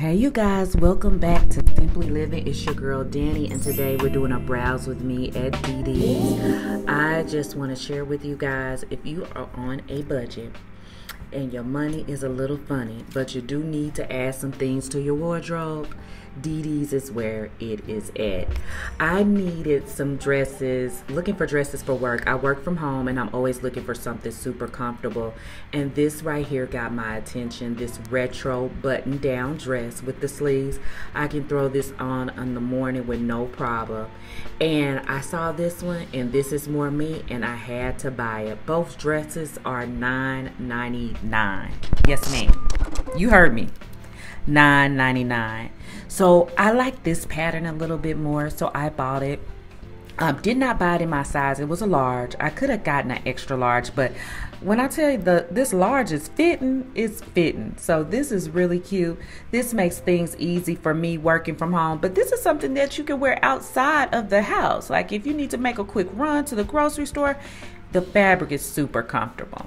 Hey you guys, welcome back to SimpLee Living. It's your girl Dani, and today we're doing a browse with me at DD's. I just want to share with you guys, if you are on a budget and your money is a little funny, but you do need to add some things to your wardrobe, DD's is where it is at. I needed some dresses, looking for dresses for work. I work from home and I'm always looking for something super comfortable. And this right here got my attention, this retro button down dress with the sleeves. I can throw this on in the morning with no problem. And I saw this one, and this is more me, and I had to buy it. Both dresses are $9.99. Yes ma'am, you heard me. $9.99. So I like this pattern a little bit more, so I bought it. Did not buy it in my size. It was a large. I could have gotten an extra large, but when I tell you this large is fitting, it's fitting. So this is really cute. This makes things easy for me working from home, but this is something that you can wear outside of the house. Like if you need to make a quick run to the grocery store, the fabric is super comfortable.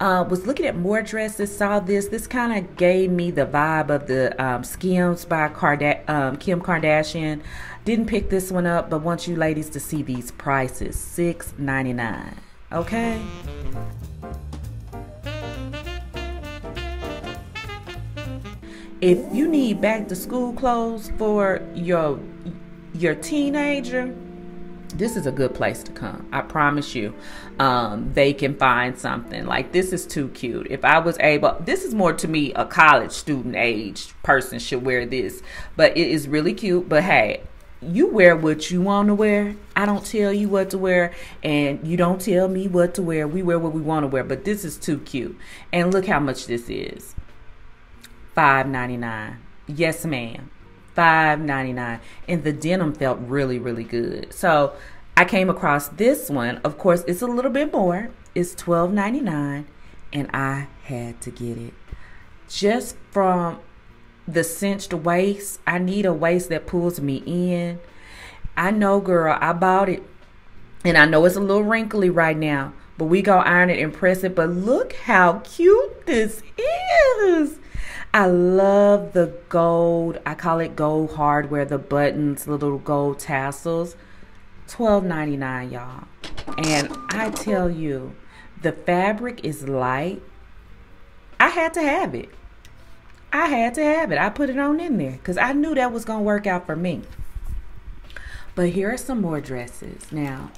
Was looking at more dresses, saw this. This kind of gave me the vibe of the Skims by Kim Kardashian. Didn't pick this one up, but want you ladies to see these prices. $6.99. Okay. If you need back to school clothes for your teenager, this is a good place to come. I promise you, they can find something. Like this is too cute. If I was able, this is more to me a college student age person should wear this, but it is really cute. But hey, you wear what you want to wear. I don't tell you what to wear, and you don't tell me what to wear. We wear what we want to wear, but this is too cute. And look how much this is. $5.99. Yes, ma'am. $5.99, and the denim felt really, really good. So I came across this one. Of course, it's a little bit more. It's $12.99, and I had to get it. Just from the cinched waist, I need a waist that pulls me in. I know, girl, I bought it, and I know it's a little wrinkly right now, but we go iron it and press it. But look how cute this is. I love the gold, I call it gold hardware, the buttons, little gold tassels. $12.99, y'all. And I tell you, the fabric is light. I had to have it. I had to have it. I put it on in there because I knew that was going to work out for me. But here are some more dresses. Now,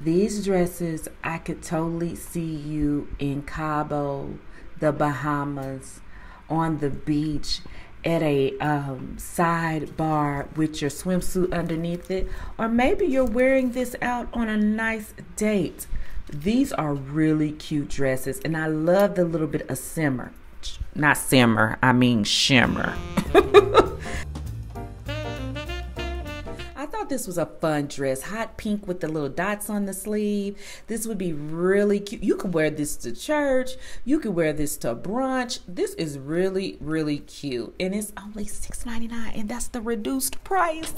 these dresses, I could totally see you in Cabo, the Bahamas, on the beach, at a sidebar with your swimsuit underneath it, or maybe you're wearing this out on a nice date. These are really cute dresses, and I love the little bit of simmer, not simmer, I mean shimmer. I thought this was a fun dress, hot pink with the little dots on the sleeve. This would be really cute. You could wear this to church. You could wear this to brunch. This is really, really cute. And it's only $6.99, and that's the reduced price.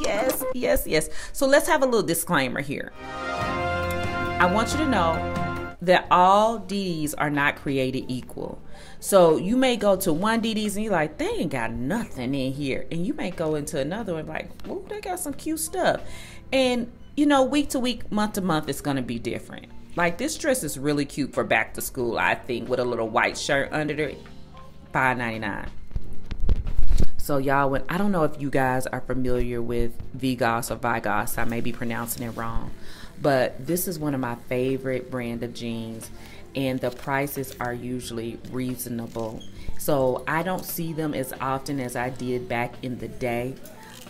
Yes, yes, yes. So let's have a little disclaimer here. I want you to know that all DD's are not created equal. So you may go to one DD's and you're like, they ain't got nothing in here. And you may go into another one like, oh, they got some cute stuff. And, you know, week to week, month to month, it's going to be different. Like this dress is really cute for back to school, I think, with a little white shirt under it. $5.99. So y'all, I don't know if you guys are familiar with Vigoss or Vigoss. I may be pronouncing it wrong. But this is one of my favorite brand of jeans, and the prices are usually reasonable. So I don't see them as often as I did back in the day,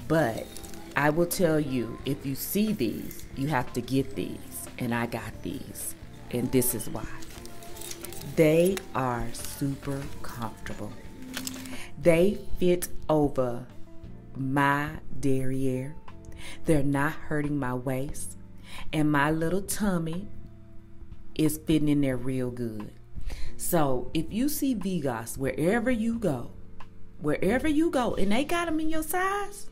but I will tell you, if you see these, you have to get these. And I got these, and this is why. They are super comfortable. They fit over my derriere. They're not hurting my waist, and my little tummy is fitting in there real good. So if you see Vigoss wherever you go, and they got them in your size,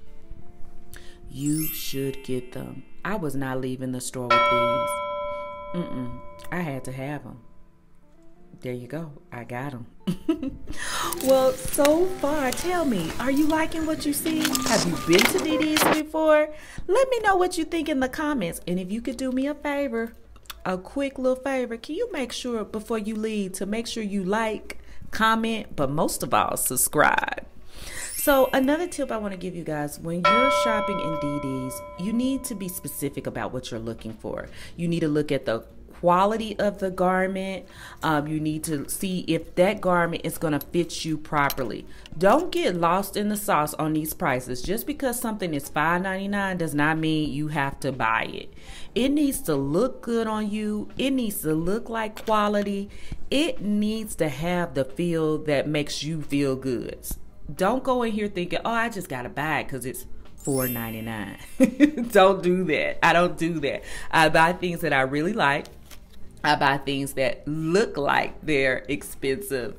you should get them. I was not leaving the store with these. I had to have them. there you go. I got them. Well, so far, tell me, are you liking what you see? Have you been to DD's before? Let me know what you think in the comments. And if you could do me a favor, a quick little favor, can you make sure before you leave to make sure you like, comment, but most of all, subscribe. So another tip I want to give you guys, when you're shopping in DD's, you need to be specific about what you're looking for. You need to look at the quality of the garment. You need to see if that garment is going to fit you properly. Don't get lost in the sauce on these prices. Just because something is $5.99 does not mean you have to buy it. It needs to look good on you. It needs to look like quality. It needs to have the feel that makes you feel good. Don't go in here thinking, oh, I just got to buy it because it's $4.99. Don't do that. I don't do that. I buy things that I really like. I buy things that look like they're expensive.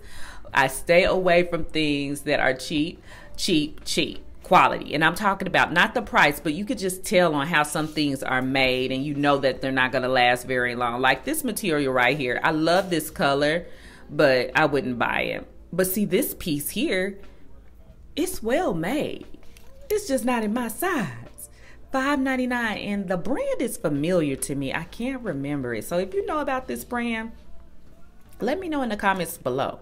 I stay away from things that are cheap, cheap, cheap. Quality. And I'm talking about not the price, but you could just tell on how some things are made and you know that they're not going to last very long. Like this material right here. I love this color, but I wouldn't buy it. But see, this piece here, it's well made. It's just not in my size. $5.99, and the brand is familiar to me. I can't remember it. So if you know about this brand, let me know in the comments below.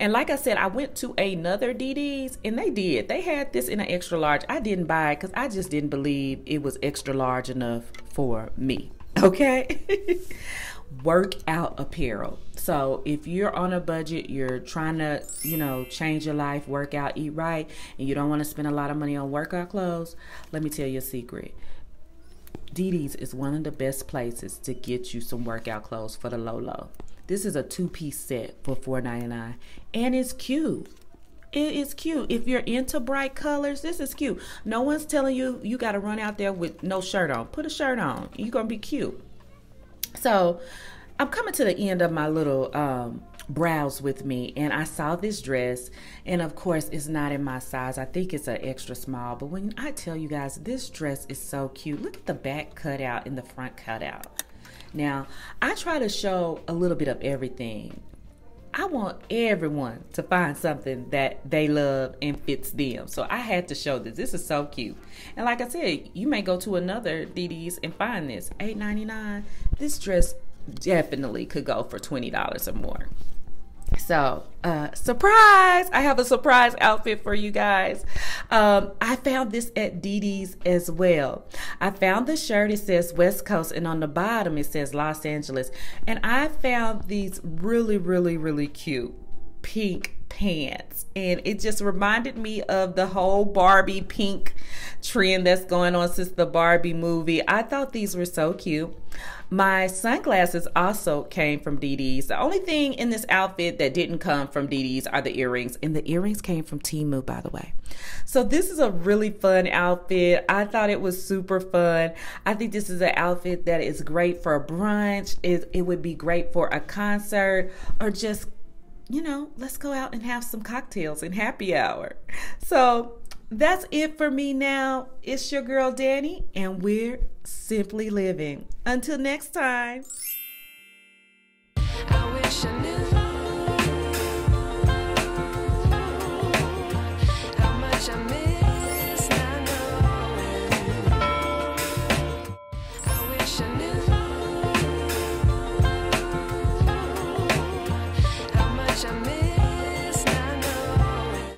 And like I said, I went to another DD's and they had this in an extra large. I didn't buy it because I just didn't believe it was extra large enough for me. Okay. Workout apparel. So if you're on a budget, you're trying to, you know, change your life, work out, eat right, and you don't want to spend a lot of money on workout clothes, let me tell you a secret. DD's is one of the best places to get you some workout clothes for the low. This is a two-piece set for $4.99, and it's cute. It is cute. If you're into bright colors, this is cute. No one's telling you you got to run out there with no shirt on. Put a shirt on. You're going to be cute. So I'm coming to the end of my little browse with me, and I saw this dress, and of course it's not in my size. I think it's an extra small, but when I tell you guys, this dress is so cute. Look at the back cutout and the front cutout. Now, I try to show a little bit of everything. I want everyone to find something that they love and fits them. So I had to show this. This is so cute. And like I said, you may go to another DD's and find this. $8.99. This dress definitely could go for $20 or more. So, surprise! I have a surprise outfit for you guys. I found this at DD's as well. I found the shirt. It says West Coast, and on the bottom it says Los Angeles. And I found these really, really, really cute pink pants, and it just reminded me of the whole Barbie pink trend that's going on since the Barbie movie. I thought these were so cute. My sunglasses also came from DD's. The only thing in this outfit that didn't come from DD's are the earrings, and the earrings came from Teamw, by the way. So this is a really fun outfit. I thought it was super fun. I think this is an outfit that is great for a brunch. It would be great for a concert, or just, you know, let's go out and have some cocktails and happy hour. So that's it for me now. It's your girl Dani, and we're Simply Living. Until next time.